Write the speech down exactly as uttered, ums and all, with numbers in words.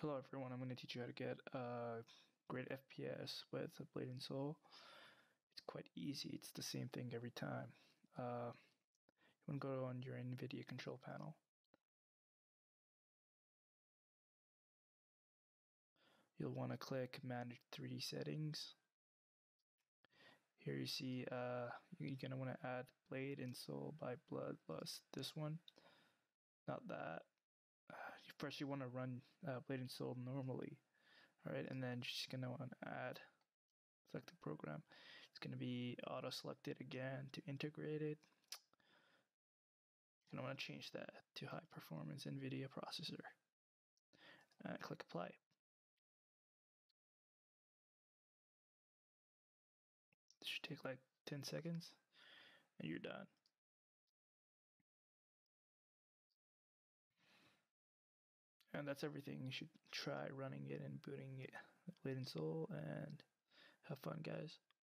Hello everyone, I'm going to teach you how to get a uh, great F P S with Blade and Soul. It's quite easy, it's the same thing every time. Uh, you want to go on your Nvidia control panel. You'll want to click Manage three D Settings. Here you see uh, you're going to want to add Blade and Soul by Bloodlust. This one, not that. Uh, first you want to run uh, Blade and Soul normally, alright, and then just going to want to add select the program. It's going to be auto selected again to integrate it. You're going to want to change that to high performance Nvidia processor. Uh, click apply. This should take like ten seconds and you're done. And that's everything. You should try running it and booting it, Blade and Soul, and have fun, guys.